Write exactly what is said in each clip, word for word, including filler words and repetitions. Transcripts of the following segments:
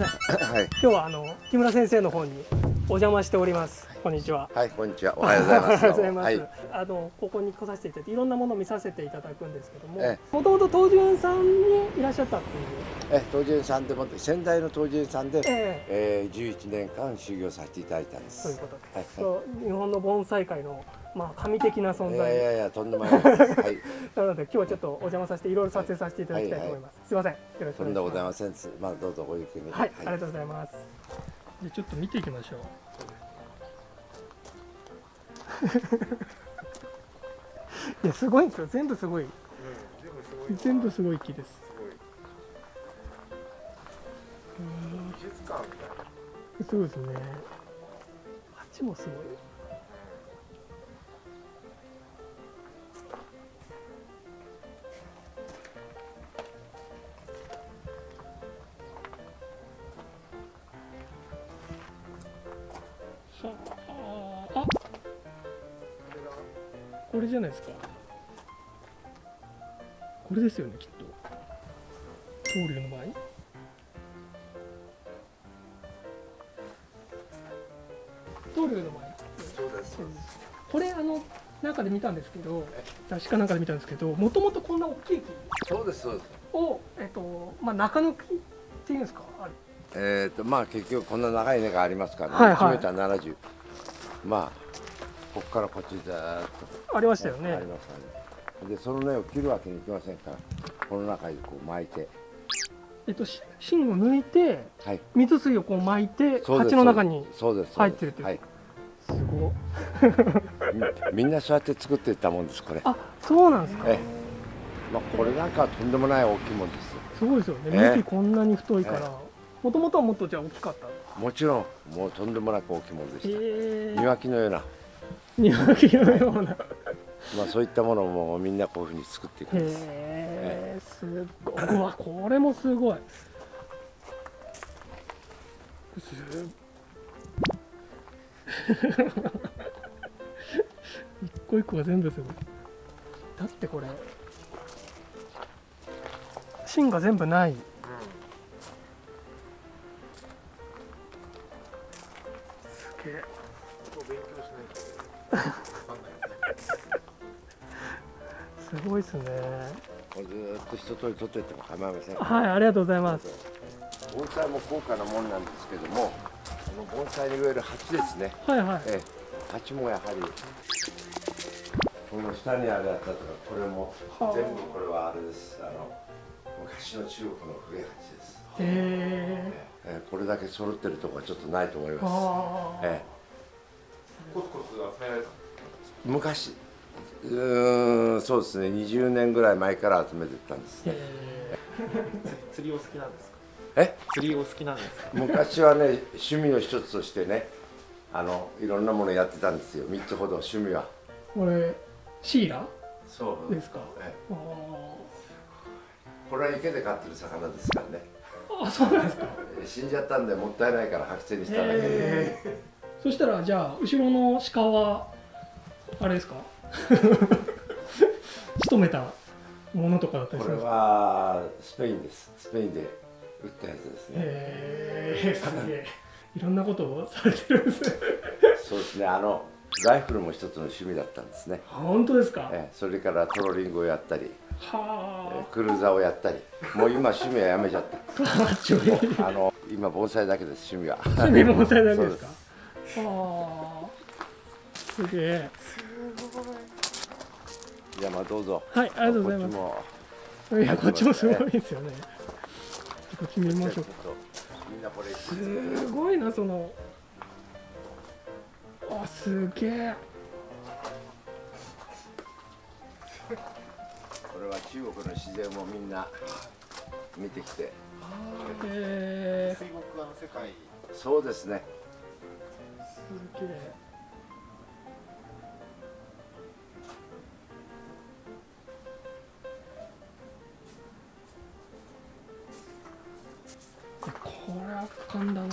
せん。はい、今日はあの木村先生の方にお邪魔しております。こんにちは。はい、こんにちは。おはようございます。おはようございます。はい、あのここに来させていただいて、いろんなものを見させていただくんですけども、もともと東寿園さんにいらっしゃったっていう。え、東寿園さんでも先代の東寿園さんで、ええ、じゅういちねんかん修行させていただいたんです。そういうことです。はい、そう日本の盆栽界のまあ神的な存在。いやいやとんでもない。はい。なので今日はちょっとお邪魔させていろいろ撮影させていただきたいと思います。すみません。よろしくお願いします。とんでもございません。まあどうぞごゆっくり。はい、ありがとうございます。でちょっと見ていきましょう。いやすごいんですよ。全部すごい。うん、全部すごい木です。美術館みたいな。そうですね。鉢もすごい。これじゃないですか。これですよね、きっと。棟梁の場合。棟梁の場合。そうです。これ、あの、中で見たんですけど、雑誌かなんかで見たんですけど、もともとこんな大きい木。そうです、そうです。を、えっと、まあ、中の木っていうんですか。あれえっと、まあ、結局こんな長い根がありますからね。はいはい、いちメーターななじゅう。まあ。ここからこっちだーっとありましたよね。ありましたね。でその根を切るわけにいきませんから、この中にこう巻いて、えっと芯を抜いて、はい、水水をこう巻いて鉢の中に入ってるという。はい、すごい。みんなそうやって作っていったもんですこれ。あ、そうなんですか。ええ、まあこれなんかはとんでもない大きいもんです。すごいですよね。幹こんなに太いから。もともとはもっとじゃあ大きかった。もちろんもうとんでもなく大きいもんでした。えー、庭木のような。庭木のようなまあそういったものもみんなこういうふうに作っていくんです。へえ、すごい。うわ、これもすごい。す一個一個が全部すごい。だってこれ芯が全部ない。すげえ。すごいですね。これずっと一通り取っていっても構いません。はい、ありがとうございます。盆栽も高価なもんなんですけども、あの盆栽に植える鉢ですね。はいはい。ええ、鉢もやはりこの下にあれだったとか、これも全部これはあれです。あの昔の中国の笛鉢です。へえええ。これだけ揃ってるとこはちょっとないと思います。ええ。コツコツはやられたんですか？昔、うん、そうですね、にじゅうねんぐらい前から集めてたんですね。釣りお好きなんですか？え？釣りお好きなんですか？昔はね、趣味の一つとしてね、あのいろんなものやってたんですよ。みっつほど趣味は。これシイラ？そうですか。これは池で飼ってる魚ですからね。あ、そうなんですか。死んじゃったんでもったいないから剥製にしたんだけど。えーそしたらじゃあ後ろの鹿はあれですか？仕留めたものとかだったりするんですか？これはスペインです。スペインで売ったやつですね。へえ、すげえ。いろんなことをされてるんですね。そうですね。あのライフルも一つの趣味だったんですね。本当ですか？え、それからトロリングをやったり、はあ、クルーザーをやったり、もう今趣味はやめちゃった。あの今盆栽だけです趣味は。趣味盆栽だけですか？ああ、すげえ。いや、まあどうぞ。はい、ありがとうございます。こっちも。いや、こっちもすごいですよね。こっち見ましょうか。すごいな、その。あ、すげえ。これは中国の自然もみんな見てきて。へえ。水墨画の世界。そうですね。綺麗。これ圧巻だな。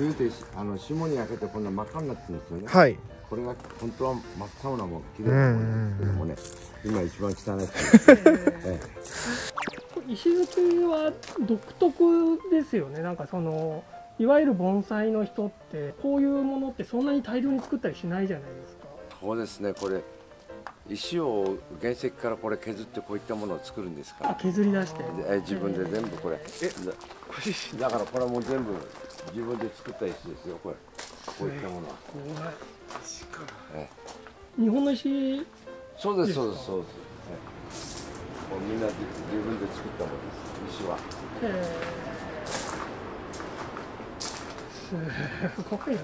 冬であの霜に焼けてこんな真っ赤になってるんですよね。はい。これが本当は真っ青なもん、綺麗なもんなんですけどもね、今一番汚いです。石づきは独特ですよね。なんかそのいわゆる盆栽の人ってこういうものってそんなに大量に作ったりしないじゃないですか。そうですね。これ石を原石からこれ削ってこういったものを作るんですから。削り出して。え自分で全部これ。えだからこれはもう全部自分で作った石ですよ。これこういったものは。石から。ええ。日本の石。そうですそうですそうです。もうみんな自分で作ったものです。石は。ええ。すごいね。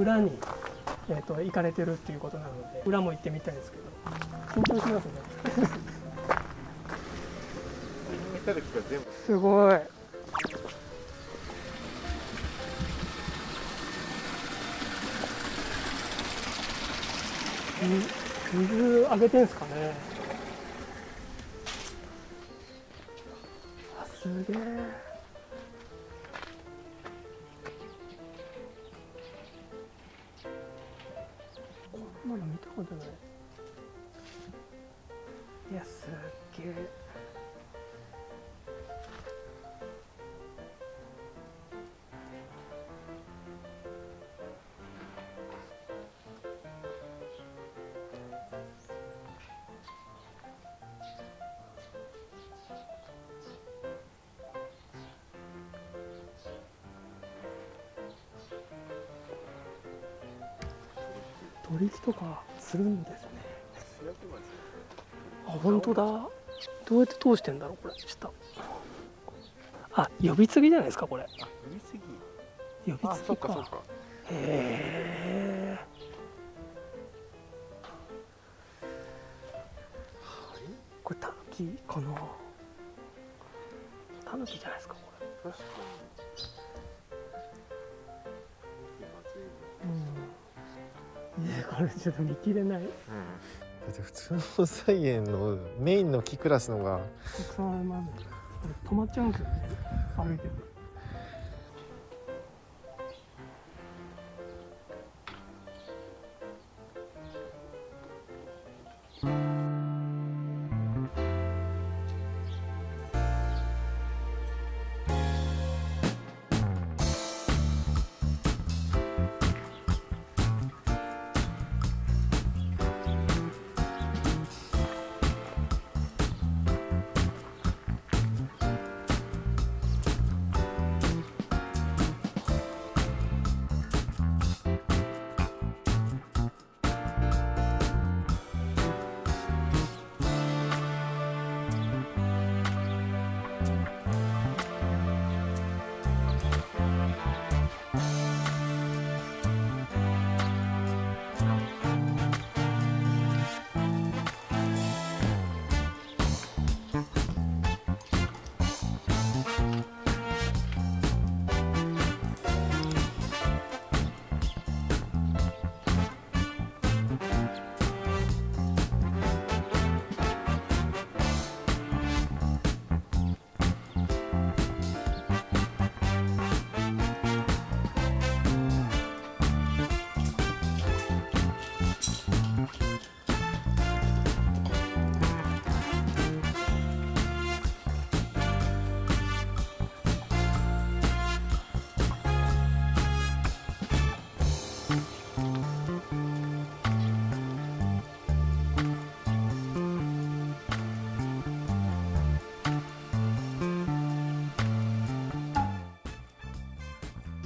裏に、えー、と行かれてるっていうことなので裏も行ってみたいですけど、緊張しますね。すごい。水あげてんですかね。あ、すげえ。まだ見たことない。いや、すっげえ。取引とかするんですね。あ、本当だ。どうやって通してんだろうこれ。下。あ、呼び継ぎじゃないですかこれ。呼び継ぎ。呼び継ぎか。へえ。これタヌキかな。タヌキじゃないですかこれ。確かに。これちょっと見切れない。うん、だって普通の盆栽園のメインの木クラスのがたくさんあります。止まっちゃうんですよね。歩いてる。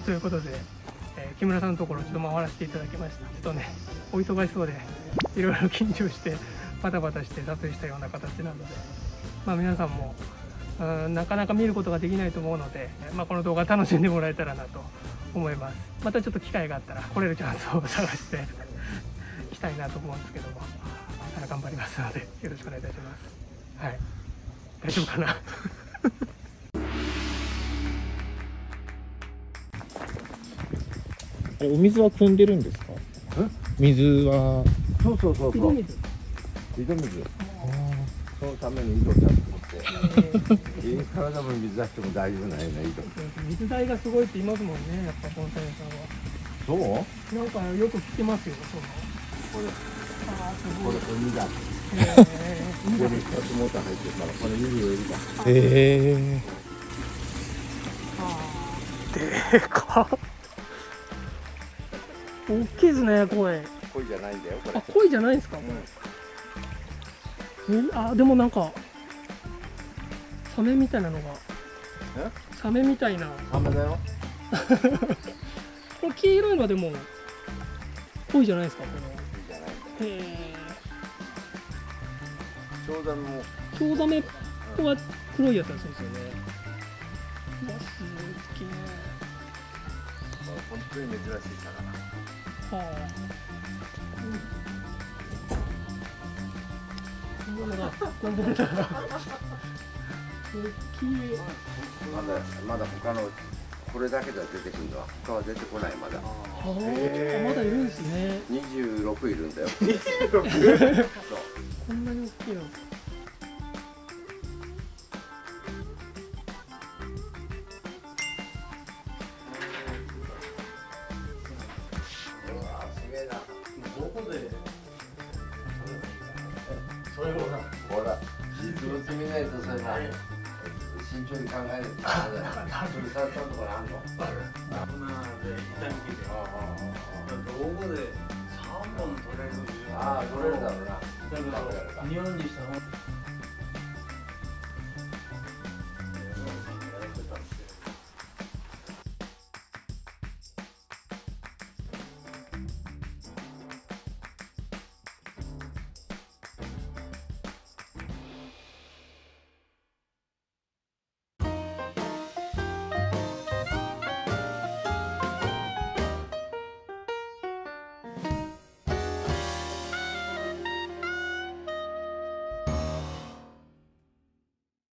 ということで、えー、木村さんのところちょっと回らせていただきました。ちょっとね、お忙しそうでいろいろ緊張してバタバタして撮影したような形なので、まあ、皆さんもうん、なかなか見ることができないと思うので、まあ、この動画楽しんでもらえたらなと思います。またちょっと機会があったら来れるチャンスを探していきたいなと思うんですけども、頑張りますのでよろしくお願いいたします。はい、大丈夫かなあれお水は汲んでるんですか？水はそうそうそうそう、井戸水、井戸水、そのために井戸ちゃんと持って体も水出しても大丈夫ないね。井戸水代がすごいって言いますもんね、やっぱ本店さんは。そうなんかよく聞きますよ。そうこれこれ海だ。海でふたつモーター入ってるから、これ海を入れた。ええー。でかっ。大きいですね、鯉。鯉じゃないんだよ、これ。あ、鯉じゃないんですか、これ。うん、あ、でもなんかサメみたいなのが。え？サメみたいな。サメだよ。これ黄色いのはでも鯉じゃないですか、これ。チョウザメも、チョウザメは黒いやつですよね。うわ、すげえ。まあ、本当に珍しい魚。はあ。なんだ、なんだ。まだ、まだ他の、これだけでは出てくるのは、他は出てこない、まだ。えー、まだいるんですね。二十六いるんだよ。二十六。こんなに大きいの。うわー、すげえな。どこで。それもな。ほら、実物見ないとさ。慎重に考える。ああ、取れるだろうな。日本にしたの。